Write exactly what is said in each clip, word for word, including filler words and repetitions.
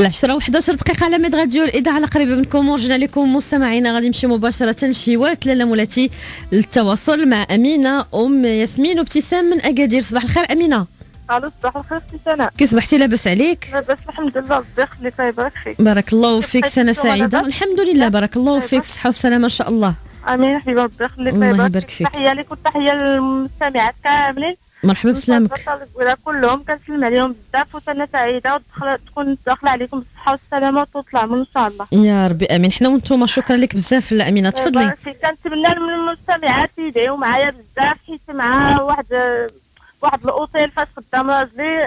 العشرة وحداش دقيقه على ميد غاديو الاذاعه على قريبه منكم، ورجعنا لكم مستمعينا. غادي نمشي مباشره شي وات لاله مولاتي للتواصل مع امينه ام ياسمين وابتسام من اكادير. صباح الخير امينه. الو صباح الخير سي سناء، كي صبحتي لاباس عليك؟ لاباس الحمد لله بخير. اللي صايبك فيك بارك الله فيك. سنه سعيده الحمد لله بارك الله فيك، صحه وسلامه ان شاء الله. امين حبيبه ربي يخليك. الله يبارك فيك. تحيه لك وتحيه للمستمعات كاملين. مرحبا بسلامك. كلهم كنسلم عليهم بزاف وسنه سعيده وتدخل تكون داخله عليكم بالصحه والسلامه وتطلع من ان شاء الله يا ربي امين. حنا وانتم شكرا لك بزاف الامينه. تفضلي. كنتمنى من المستمعات يدعيو معايا بزاف، حيت مع واحد واحد الاوتيل فاش قدام راجلي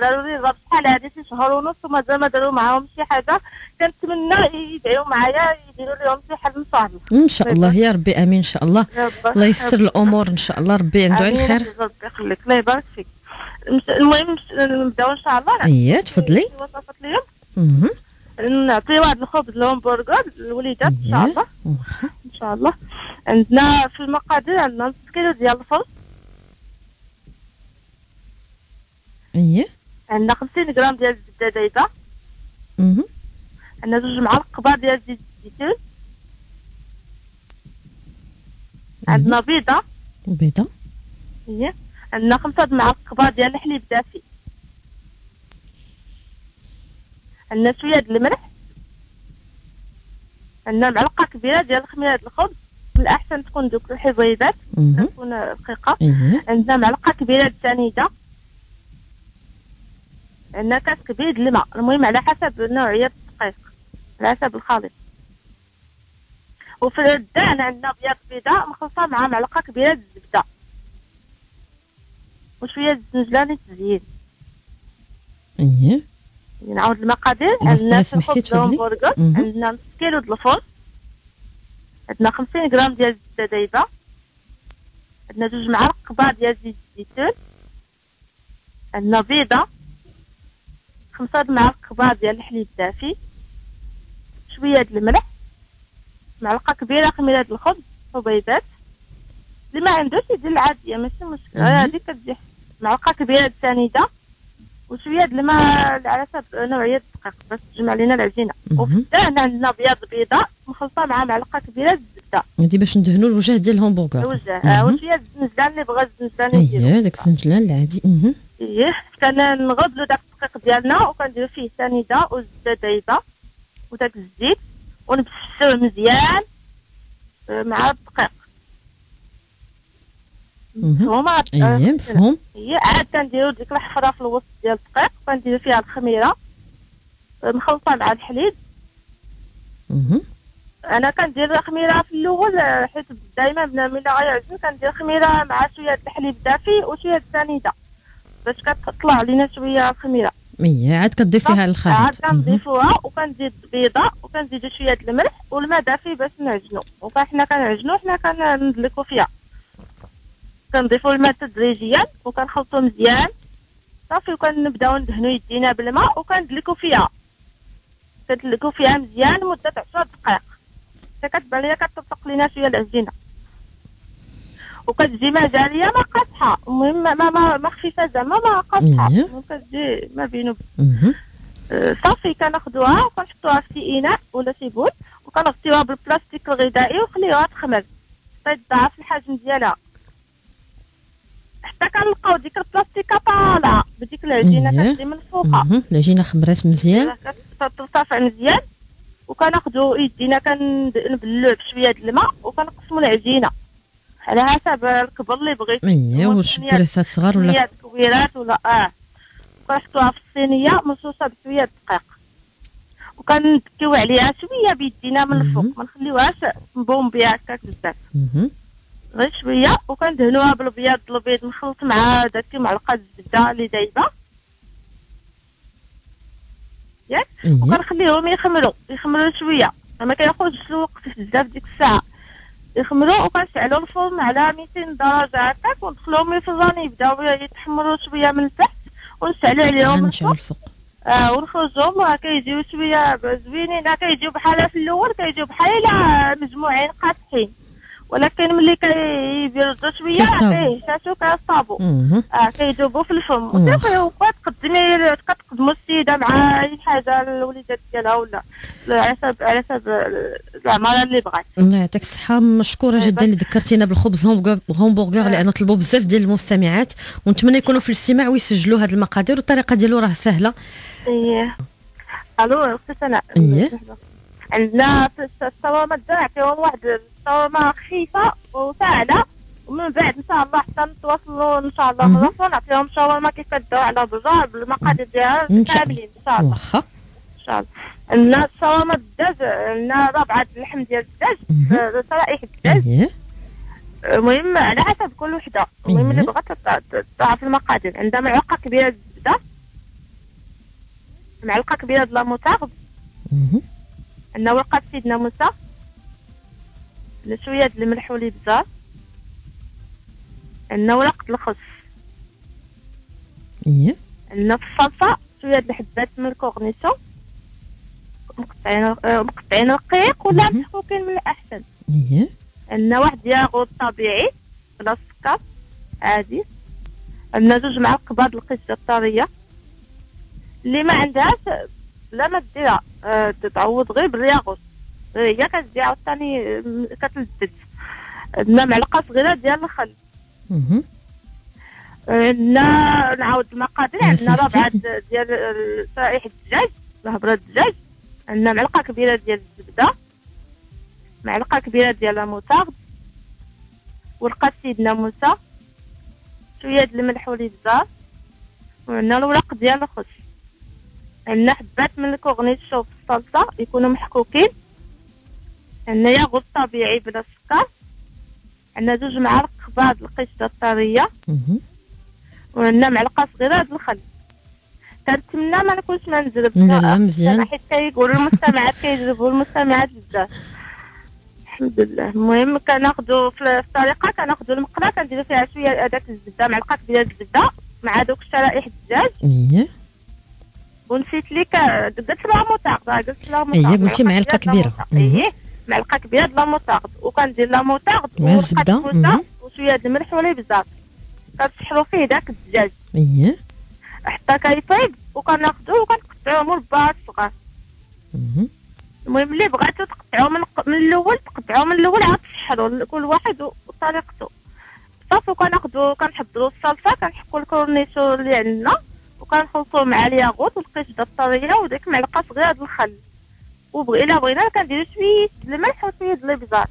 ضروري غاب شحال هادي شي شهر ونص ومازال ما داروا معاهم شي حاجه. كنتمنى يدعيو معايا يديروا لهم شي حل ان شاء الله. ان شاء الله يا ربي امين ان شاء الله. الله ييسر الامور ان شاء الله. ربي عنده على الخير. ربي يخليك الله يبارك فيك. المهم نبداو ان شاء الله. اييه تفضلي. وصفات اليوم نعطي واحد الخبز الهمبرغر للوليدات ان شاء الله. ان شاء الله عندنا في المقادير عندنا نص كيلو ديال الفرص. اييه عندنا خمسين غرام ديال الزبده دايبه. اها عندنا جوج معالق كبار ديال زيت الزيتون. عندنا بيضه بيضه اييه عندنا خمسة معالق كبار ديال الحليب دافي. عندنا شويه ديال الملح. عندنا معلقه كبيره ديال خميره الخبز، من الاحسن تكون دوك الحبيبات تكون رقيقه. عندنا معلقه كبيره ديال السنيده. عندنا كاس كبير ديال الماء. المهم على حسب نوعيه الدقيق على حسب الخليط. وفي الدهن عندنا بياض بيضاء مخلطه مع معلقه كبيره ديال الزبده وشويه ديال الزنجله للتزيين. اييه نعاود المقادير. عندنا خبز الهمبرغر، عندنا نص كيلو ديال الفول، عندنا خمسين غرام ديال الزبده دايبه، عندنا جوج معالق كبار ديال زيت الزيتون، عندنا بيضه، خمسة معالق كبار ديال الحليب الدافي، شويه ديال الملح، معلقه كبيره خميره ديال الخبز وبيضات. اللي ما عندوش يدير العاديه ماشي مشكله، هذه كتجي معلقه كبيره ديال السنيده وشويه ديال الماء على حسب نوعيه الدقيق باش تجمع لينا العجينه. وفي الدهن عندنا بياض بيضاء مخلطه مع معلقه كبيره ديال الزبده، هذه باش ندهنوا الوجه ديال الهمبرغر. الوجه وشويه ديال الزنجلان اللي بغى الزنجلان يديرو. اييه داك الزنجلان العادي. اها اييه كنغلبلو داك الدقيق ديالنا وكنديرو فيه السنيده والزبده دايبه وداك الزيت ونبشوه مزيان مع الدقيق. هما اييه مفهوم. هي عاد كنديرو ديك الحفره في الوسط ديال الدقيق وكنديرو فيها الخميره مخلطه مع الحليب. اها انا كندير الخميره في الاول حيت دائما ملي غيعجن كندير خميره مع شويه د الحليب دافي وشويه د السنيده باش كتطلع علينا شويه الخميره. اييه عاد كتضيفيها للخليط. عاد كنضيفوها وكنزيد البيضه وكنزيدو شويه د الملح والماء دافي باش نعجنو. وحنا كنعجنو حنا كندلكو فيها كنضيفو الماء تدريجيا وكنخلطو مزيان صافي وكنبداو ندهنو يدينا بالماء وكندلكو فيها كندلكو فيها مزيان مده عشر دقائق حتى كتبان ليا كتطبق لينا شويه العجينه وكتجي مجاليه ما قاطحه. المهم ما ما ما خفيفه زعما ما قاطحه وكتجي ما بينو آه صافي. كناخدوها وكنحطوها في اناء ولا شي بول وكنغطيوها بالبلاستيك الغذائي وخليوها تخمر حتى تضاعف الحجم ديالها حتى كنلقاو ديك البلاستيكه طالعه بديك العجينه كتجي من فوقها. العجينه خمرات مزيان كترتفع مزيان وكناخدو يدينا كنبلعو بشويه د الماء وكنقسمو العجينه على حسب الكبر اللي بغيتي. اييه واش كريسات صغار ولا كبيرات ولا اه وكنحطوها في الصينيه مصوصه بشويه دقيق وكندكيو عليها شويه بيدينا من الفوق ما نخليوهاش مبومبيه هكاك بزاف غير شويه وكندهنوها بالبياض الابيض مخلط مع داك معلقه الزبده اللي دايبه ياك وكنخليهم يخمروا يخمروا شويه ما كياخذش الوقت بزاف ديك الساعه يخمروا وكنشعلوا الفرن على مئتين درجه هكاك وندخلوهم للفران يبداو يتحمروا شويه من التحت ونشعلوا عليهم الفوق اه ونخرجوهم كيجيو شويه زوينين كيجيو بحال في الاول كيجيو بحال مجموعين قاطحين ولكن ملي كيبردوا شويه كيهشاشو كيصابوا اه كيذوبوا في الفم. وصافي وكتقدمي تخدم السيده مع اي حاجه الوليدات ديالها ولا على حسب على حسب العماره اللي بغات. الله يعطيك الصحه، مشكوره جدا اللي ذكرتينا بالخبز هومبورغر لانه طلبوا بزاف ديال المستمعات، ونتمنى يكونوا في الاستماع ويسجلوا هذه المقادير والطريقه ديالو راه سهله. اييه الو اختي سناء. اييه عندنا الصوامه نعطيهم واحد الصوامه خفيفه وساهله، ومن بعد ان شاء الله حتى نتواصلوا ان شاء الله خلاص ونعطيهم شاورما كيف كداو على بزاف بالمقادير ديالها كاملين ان شاء الله. واخا ان شاء الله عندنا شاورما الدجاج، عندنا ربعه اللحم ديال الدجاج، شرائح الدجاج، المهم على حسب كل وحده، المهم اللي بغات تعرف المقادير. عندها معلقه كبيره ديال الزبده، معلقه كبيره ديال لاموتاغ، عندنا ورقه سيدنا موسى، شويه ديال الملح والابزار، عندنا ورقة الخس، إيه عندنا في الصلصة شوية د الحبات من الكورنيشون مقطعين مقطعين رقيق ولا مسحوقين من الأحسن، إيه عندنا واحد ياغوط طبيعي بلا سكر عادي، عندنا جوج معالق كبار د القشطة الطرية، اللي ما عندهاش لا ما ديرها تعوض غير بالياغوط، غير هي كتجي عاوتاني كتلدد، عندنا معلقة صغيرة ديال الخل. اها عندنا نعاود المقادير، عندنا ربعه ديال شرائح الدجاج الهبره الدجاج، عندنا معلقه كبيره ديال الزبده، معلقه كبيره ديال الموتاغ، ورقه سيدنا موسى، شويه د الملح والابزار، وعندنا الورق ديال الخس، عندنا حبات من الكورنيشو في الصلصه يكونوا محكوكين، عندنا ياغوط طبيعي بلا سكر، عندنا جوج معالق كبار القشطه الطريه، وعندنا معلقه صغيره د الخل. كنتمنى ما نكونش ما نجربش، لا لا مزيان، حيت كيقولوا المستمعات كيجربوا المستمعات بزاف الحمد لله. المهم كناخذوا في الطريقه كناخذوا المقله كنديروا فيها شويه هذاك الزبده معلقه كبيره الزبده مع دوك شرائح الدجاج. اييه ونسيت لك قلت لها موطاق قلت لها موطاق اييه قلتي معلقه كبيره اييه معلقه كبيره د لاموتاغ، وكندير لاموتاغ والزبده وشويه د الملح ولا بزاف، كتشحرو فيه داك الدجاج اييه حتى كيفيض، وكناخذوه وكنقطعوه مربعات صغار. المهم اللي بغاتو تقطعوه من من الاول تقطعوه من الاول عاد تشحرو كل واحد وطريقته صافي. وكناخذو كنحضرو الصلصه كنحكو الكورنيشو اللي عندنا وكنخلطوه مع الياغوت والقشطه الطريه وديك معلقه صغيره د الخل، وبغي الا بغينا كنديرو شويه د الملح وشويه د الابزار،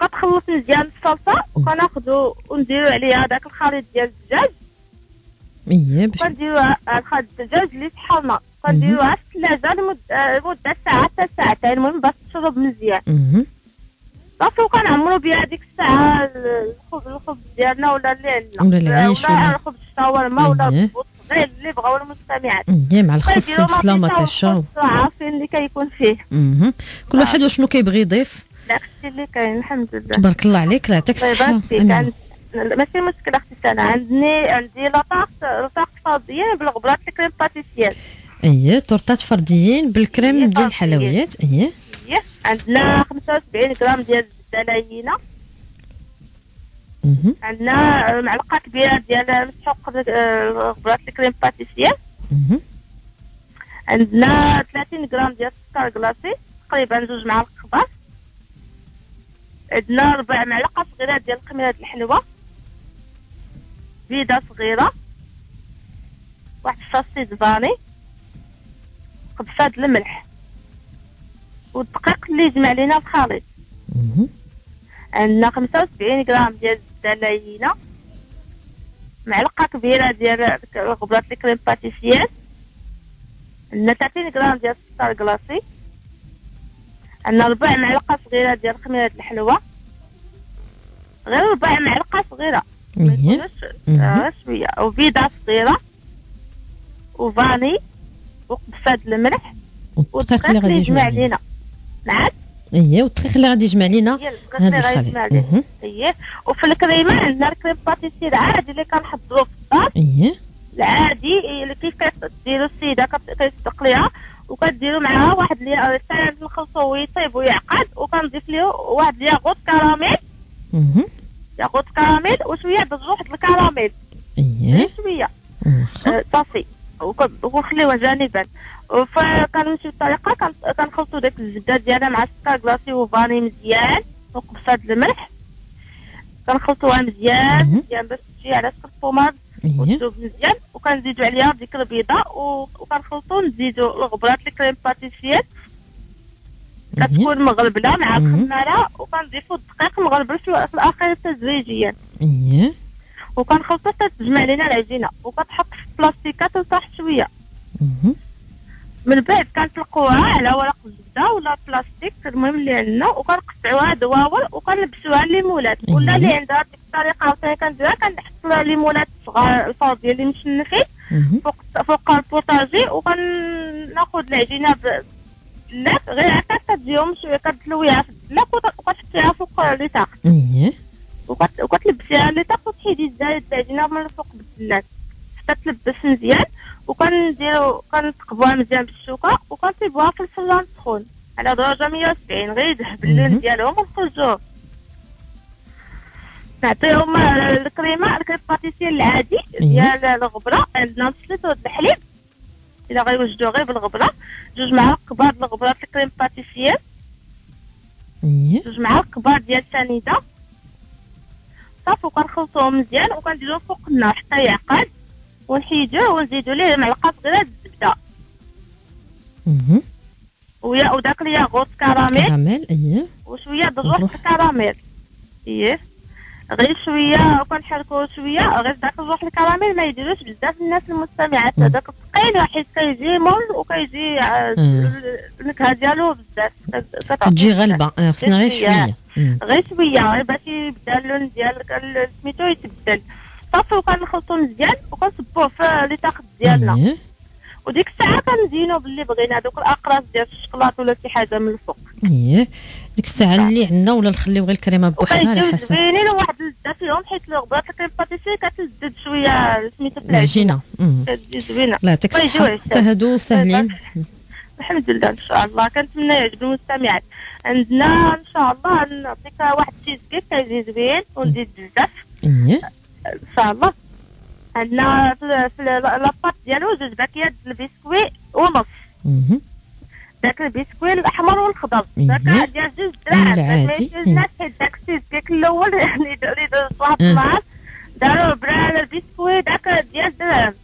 كتخلص مزيان الصلصه وكناخذو ونديرو عليها داك الخليط ديال الدجاج اييه باش كنديروها الخليط الدجاج اللي طحالنا كنديروها في الثلاجه لمده ساعه حتى ساعتين، المهم باش تشرب مزيان صافي. وكنعمرو بها ديك الساعه الخبز الخبز ديالنا ولا اللي عندنا العيش ولا الخبز الشاورما ولا غير اللي بغاو المستمعات اييه مع الخبز والسلامه تاع الشاو عارفين اللي كيكون فيه. اها كل واحد وشنو كيبغي يضيف داكشي اللي كاين الحمد لله تبارك الله عليك. الله يعطيك الصحه. ماشي مشكل اختي سناء، عندي عندي لطاق لطاق فرديين بالغبرات الكريم باتيسيير اييه تورتات فرديين بالكريم ديال الحلويات اييه اييه عندنا خمسة وسبعين غرام ديال الزبده لينه، عندنا معلقه كبيره ديال مسحوق غبرات الكريم باتيسيير، عندنا ثلاثين غرام ديال السكر كلاصي تقريبا جوج معالق كبار، عندنا ربع معلقه صغيره ديال القميره الحلوه، بيضه صغيره، واحد الشاصي فاني، قبصه د الملح، والدقيق اللي يجمع لينا الخليط. عندنا خمسة وسبعين غرام ديال الزبده لينه، معلقه كبيره ديال غبرات الكريم باتيسيير، عندنا ثلاثين غرام ديال السكر كلاصي، عندنا ربع معلقه صغيره ديال خميره الحلوه، غير ربع معلقه صغيره ميكونش آه شويه، وبيضه صغيره، وفاني، وقبصه د الملح، والدقيق اللي غادي يجمع لينا نعم اييه والدقيق اللي غادي يجمع لينا هذا الخليط اييه. وفي الكريمه عندنا الكريم باتيسير عادي اللي كنحضروه في الدار اييه العادي اللي كيف كديروا السيده كتصدق ليها وكديروا معاها واحد لي تاع الخلطو يطيب ويعقد، وكنضيف ليه واحد الياغوت كراميل اها ياغوت كراميل وشويه د الروح د الكراميل اييه شويه صافي. غفله وجانبا، فكانوا نمشيو بطريقه كنخلطو داك الزبده ديالها مع السكر كلاصي وفاني مزيان وقبصه الملح، كنخلطوها مزيان مزيان باش تجي على شكل طوماط وتذوب مزيان، وكنزيدو عليها ديك البيضه وكنخلطو نزيدو الغبرات الكريم باتيسيير كتكون مغلبله مع الخماره، وكنضيفو الدقيق مغلبل في الاخير تدريجيا اييه، وكنخلطو حتى تجمع لينا العجينه وكتحط في البلاستيكات وترتاح شويه. من بعد كنطلقوها على ورق الزبده ولا البلاستيك المهم اللي عندنا، وكنقطعوها دواور وكنلبسوها على الليمونات ولا اللي عندها ديك الطريقه عاوتاني كنديرها، كنحطوا على الليمونات الصغار الفاضيه اللي مشنخين فوق فوق البوطاجي، وكناخذ العجينه بالدلاب غير هكا كتجيهم شويه كتلويها في الدلاب وكتحطيها فوق الرتاق اييه، وكتلبسيها للرتاق وتحيدي العجينه من فوق بالدلاب حتى تلبس مزيان، وكنديرو كنتقبوها مزيان بالشوكه وكنصيبوها في الفران سخون على درجه مية وسبعين غير يذهب اللون ديالهم ونخرجوه، نعطيهم الكريمه الكريم باتيسير العادي ديال الغبره عندنا بسليط والحليب الا غيوجدو غير بالغبره، جوج معالق كبار ديال الغبره في الكريم باتيسير، جوج معالق كبار ديال السنيده صافي، وكنخلطوهم مزيان وكنديروه فوق النار حتى يعقد ونحيدوه ونزيدو ليه معلقه صغيره الزبده اها، ويا وداك الياغوت كراميل كراميل اييه، وشويه الروح الكراميل اييه غير شويه، وكنحركوه شويه غير داك الروح الكراميل ما يديروش بزاف الناس المستمعات هذاك الثقيل حيت كيجي مول وكيجي النكهه ديالو بزاف كتجي غلبه، خصنا غير شويه غير شويه باش يبدا اللون ديال سميتو يتبدل صافي، وكنخلطو مزيان وكنصبوه في ليطاق ديالنا، وديك الساعه كنزينو باللي بغينا دوك الاقراص ديال الشكلاط ولا شي حاجه من الفوق اييه، ديك الساعه اللي عندنا ولا نخليو غير الكريمه بوحدها على حسب زوينين وواحد اللذه فيهم، حيت الغبرات الكريم باتيسير كتزد شويه سميتو في العجينه كتزيد زوينه الله يعطيك الصحه حتى هادو ساهلين الحمد لله. ان شاء الله كنتمنى يعجب المستمعات، عندنا ان شاء الله نعطيك واحد الشيز كيك كيجي زوين ونزيد بزاف اييه ان شاء الله، عندنا في لاباط ديالو جوج باكيات البسكوي ونص داك البسكوي الاحمر والخضر داك ديال جوج دراهم، ما يجوزناش حيت داك السيز كيك الاول يعني اللي درت واحد النهار داروا برا البسكوي داك ديال دراهم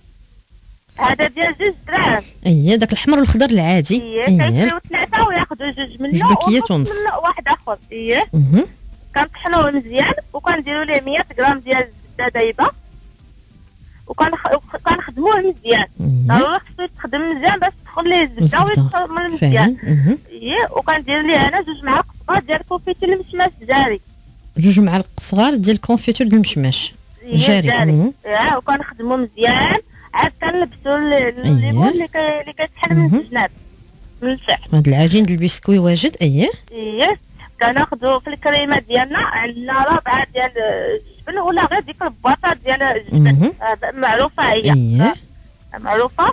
هذا ديال جوج دراهم اييه، داك الاحمر والخضر العادي اييه كيشريو ثلاثه وياخذوا جوج منه باكيات ونص واحد اخر اييه، كنطحنوه مزيان وكنديروا ليه مية غرام ديال دايبه وكنخدموه مزيان، ضروري خصو يتخدم مزيان باش تدخل ليه الزبده ويتخمر مزيان اييه، وكندير ليه انا جوج معالق صغار ديال كونفيتير المشماش جاري، جوج معالق صغار ديال كونفيتير المشماش جاري اه، وكنخدمو مزيان عاد كنلبسو الليمون اللي اللي كيتحل من الجناب من التحت، هاد العجين ديال البسكوي واجد اييه اييه، كناخدو في الكريمه ديالنا عندنا ربعه ديال الجبن ولا غير ديك الباطه ديال الجبن معروفه هي إيه. معروفه،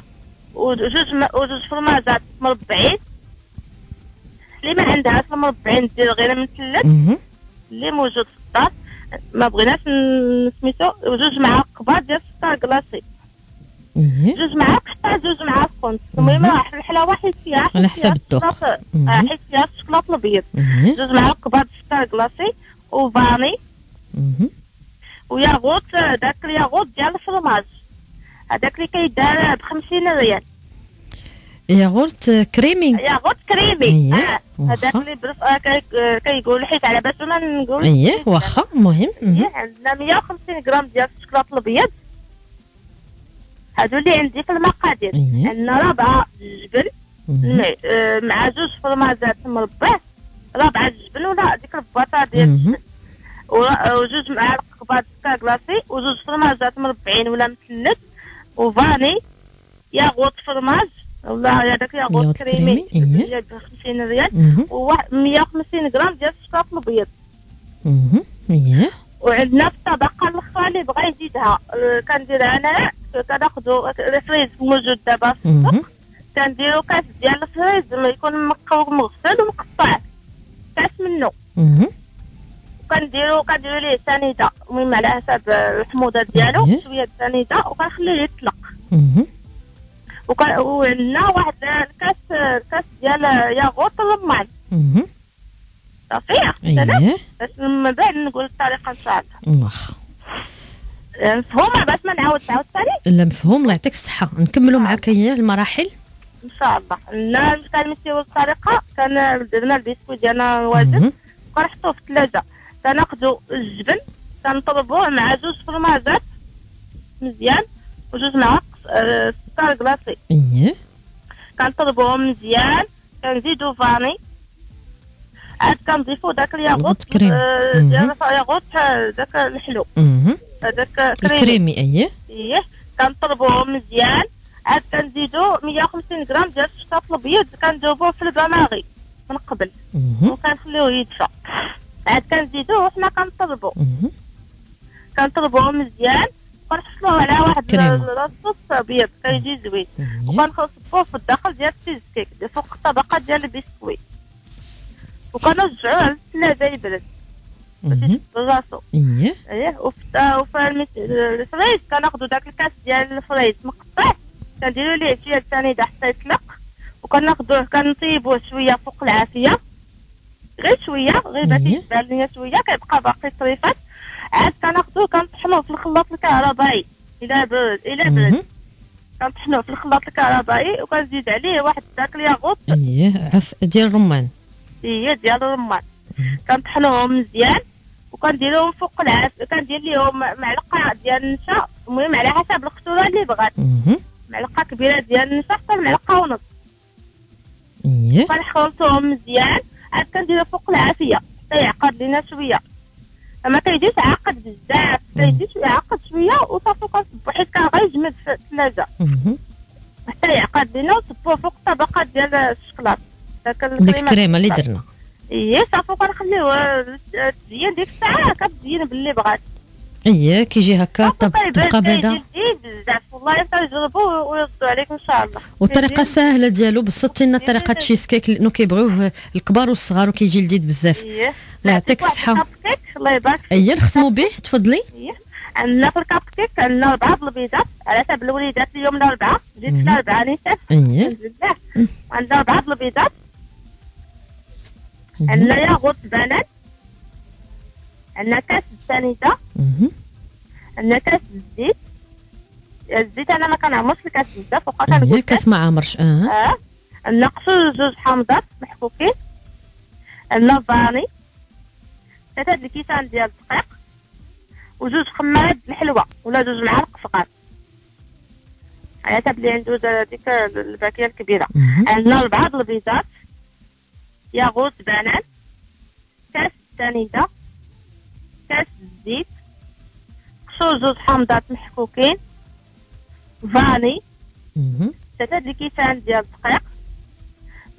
وجوج وجوج فرماجات مربعين اللي ما عندهاش مربعين دير غير من ثلج اللي موجود في الدار ما بغيناش سميتو، وجوج معالق كبار ديال السكر كلاصي إيه. جوج معالق حتى جوج معالق كنت المهم راه الحلاوه حيت فيها على حسب الذوق حيت فيها الشكلاط الابيض، جوج معالق كبار ديال السكر كلاصي وفاني وياغوت داك الياغوت ديال الفرماج هذاك اللي كيدار ب خمسين ريال، ياغورت كريمي ياغورت كريمي اه هذاك اللي برفقه كيقول حيت على بالنا نقول اييه واخا المهم عندنا مية وخمسين غرام ديال الشكلاط الابيض هادو اللي عندي في المقادير، عندنا ربعه الجبن مع جوج فرماجات مربع ربعه الجبن ولا ديك البطاطا ديال الجبن وجوج معالق كبار سكر كلاصي وجوج فرماجات مربعين ولا مثلث وفاني ياغوت فرماج ولا هذاك ياغوت كريمي ب خمسين ريال ومية وخمسين غرام ديال الشكلاط الابيض اها، وعندنا في الطبقه الاخرى اللي بغا يزيدها كنديرها انا كناخذو الفريز موجود دابا في السوق كنديرو كاس ديال الفريز يكون مغسل ومقطع كاس منه كنديرو كنديرو ليه سنيده المهم على حسب الحموضه ديالو شويه السنيده وكنخليه يطلق ولا واحد الكاس الكاس ديال ياغورت لماي صافي سلام باش من بعد نقول الطريقه نتاعها. مفهومه باش ما نعاود تعاود الطريق؟ لا مفهوم الله يعطيك الصحه. نكملوا معاك هي المراحل ان شاء الله. لا نمشيو للطريقه كان درنا البيسكويت ديالنا واجد وكنحطوه في الثلاجه كناخذوا الجبن كنطربوه مع جوج فرماجات مزيان وجوج معالق سكر كلاصي اييه كنطربوهم مزيان كنزيدو فاني عاد كنضيفو داك الياغوت ديال الياغوت داك الحلو هذاك كريمي اييه اييه كنطربوهم مزيان عاد كنزيدو مية وخمسين غرام ديال الشطاط الابيض كندوبوه في البلاغي من قبل وكنخليوه يدفى عاد كنزيدوه وحنا كنطربو كنطربوه مزيان كنحصلوه على واحد الصوص ابيض كيجي زوين وكنصبوه في الداخل ديال التيز كيك دي فوق الطبقه ديال البسكويت وكنرجعوه للثلاجه يبرد باش يتبراسو اييه اييه وفي الفريز كناخدو داك الكاس ديال الفريز مقطع كنديرو ليه شويه الثاني دا حتى يطلق وكناخدوه كنطيبوه شويه فوق العافيه غير شويه غير باش يتبان ليا شويه كيبقى باقي الطريفات عاد كناخدوه كنطحنوه في الخلاط الكهربائي الى برد الى برد كنطحنوه في الخلاط الكهربائي وكنزيد عليه واحد داك الياغوط اييه ديال الرمان اييه ديال الرمان كنطحنوهم مزيان وكنديرهم فوق العافيه كندير ليهم معلقه ديال النشا المهم على حسب القشوره اللي بغات معلقه كبيره ديال النشا حتى معلقه ونص اييه كنخلطوهم مزيان عاد كنديرو فوق العافيه حتى يعقد لينا شويه ما كيجيش عاقد بزاف كيجي يعقد شويه وصافي كنصبو حيت كان غيجمد في الثلاجه حتى يعقد لينا وصبوه فوق الطبقه ديال الشكلاط داك الكريمه اللي درنا ايه صافي كنخليوه تزين ديك الساعه كتزين باللي بغات ايه كيجي هكا تبقى بيضه بزاف والله حتى جربوه ويردوا عليك ان شاء الله. والطريقه سهله ديالو بالصدتي لنا طريقه تشيز كيك لانه كيبغيوه الكبار والصغار وكيجي لذيذ بزاف. الله يعطيك الصحه. الله يبارك فيك. ايه نختموا به تفضلي. ايه عندنا في الكاب كيك عندنا اربعه البيضات على حسب الوليدات اليوم لا اربعه جيت لا اربعه نيشان. ايه بزاف عندنا اربعه البيضات عندنا ياغوت بنان عندنا كاس السنيده عندنا كاس الزيت الزيت انا ما كنعمرش الكاس بزاف وبقى كنقول الكاس ما عامرش اه اه عندنا قشور جوج حامضات محكوكين عندنا فاني ثلاثه الكيسان ديال الدقيق وجوج خمارات الحلوه ولا جوج معالق صغار على حسب اللي عنده هذيك الباكيه الكبيره عندنا بعض البيضات ياغوت بنان كاس السنيده كاس الزيت قشور جوج حامضات محكوكين فاني ثلاثة الكيسان ديال الدقيق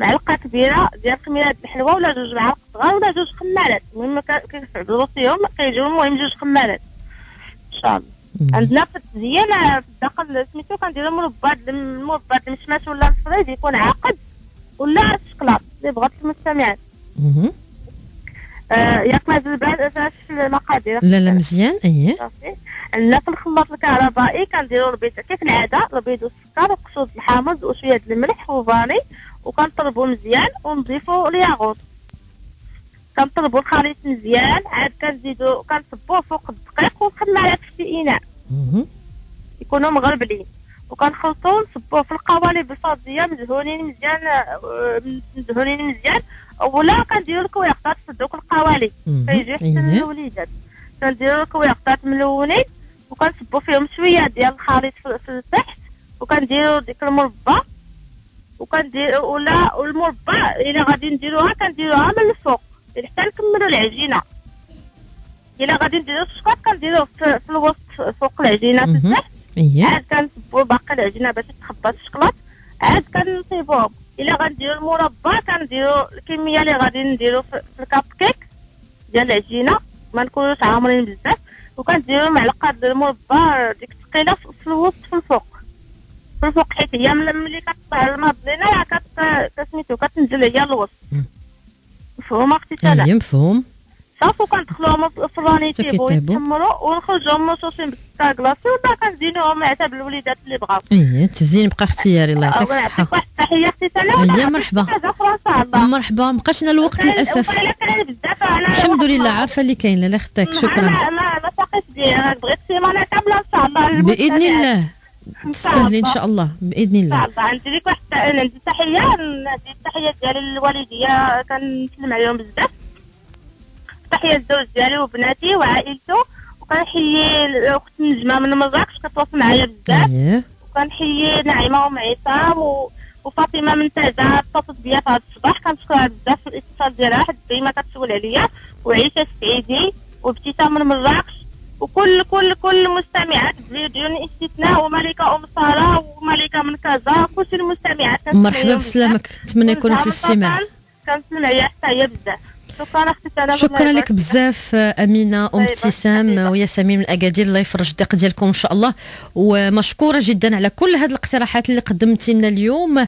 معلقة كبيرة ديال خميرات الحلوة ولا جوج معالق صغار ولا جوج خمارات المهم كيفعلو فيهم كيجيو المهم جوج خمارات ان شاء الله. عندنا في التزيين في الداخل سميتو كنديرو مربى مربى المشماش ولا الفريز يكون عاقد ولا الشكلاط اللي بغات المستمعات. آه ياك مازال بعد المقادير لا لا مزيان اييه صافي. عندنا في الخلاط الكهربائي كنديرو البيض كيف العاده البيض والسكر وقشور الحامض وشويه الملح وفاني وكنطربو مزيان ونضيفو الياغوت كنطربو الخليط مزيان عاد كنزيدو كنصبوه فوق الدقيق وخمارات في الاناء يكونوا مغربلين وكنخلطوه ونصبوه في القوالب الفاضيه مدهونين مزيان مدهونين مزيان ولا كنديرو الكويقطات في دوك القوالب كيجيو حتى الوليدات كنديرو الكويقطات ملونين وكنصبو فيهم شويه ديال الخليط في التحت وكنديرو ديك المربى وكندير ولا والمربى الا غادي نديروها كنديروها من الفوق حتى نكملو العجينه الا غادي نديرو الشكلاط كنديروه في الوسط فوق العجينه في التحت عاد كنصبو باقي العجينه باش تخبط الشكلاط عاد كنطيبوه الا غنديرو المربى كنديرو الكميه اللي غادي نديرو في الكاب كيك ديال العجينه ما نكونوش عامرين بزاف وكنديرو معلقه ديال المربى ديك الثقيله في الوسط في الفوق في الفوق حيت هي ملي كطلع الماض لينا راه كت كسميتو كتنزل هي للوسط مفهوم اختي سلام؟ اي مفهوم صافو كندخلوهم في الفرونيتيب ويتحمروا ونخرجوهم مصوصين بالسكر كلاصي ولا كنزينوهم على حساب الوليدات اللي بغاو. ايه التزيين بقى اختياري. الله يعطيك الصحة. واحد التحية اختي سلام. ايه مرحبا مرحبا. مابقاش لنا الوقت للأسف. الحمد لله عارفة اللي كاين. لا لا اختك شكرا. انا انا ساقيت ديالي انا بغيت سيمانة كاملة ان شاء الله بإذن الله. تستاهلي ان شاء الله باذن الله. عندي لك واحد عندي تحيه عندي التحيه ديالي للوالديه كنسلم عليهم بزاف. تحيه الزوج ديالي وبناتي وعائلته وكنحيي الاخت نجمه من مراكش كتواصل معايا بزاف وكنحيي نعيمه ام عصام وفاطمه من تازه اتصلت بيا في هذا الصباح كنشكرها بزاف في الاتصال ديالها حيت ديما كتسول عليا وعيشه السعيدي وابتسام من مراكش وكل كل كل المستمعات بدون استثناء وملكه ام ساره وملكه من كازا كل المستمعات. مرحبا بسلامك نتمنى يكونوا في الاستماع. كنتمنى هي حتى هي بزاف. شكرا اختي سلامة. شكرا لك بزاف امينه ام ابتسام وياسمين من اكادير. الله يفرج الضيق ديالكم ان شاء الله. ومشكوره جدا على كل هذه الاقتراحات اللي قدمتي لنا اليوم.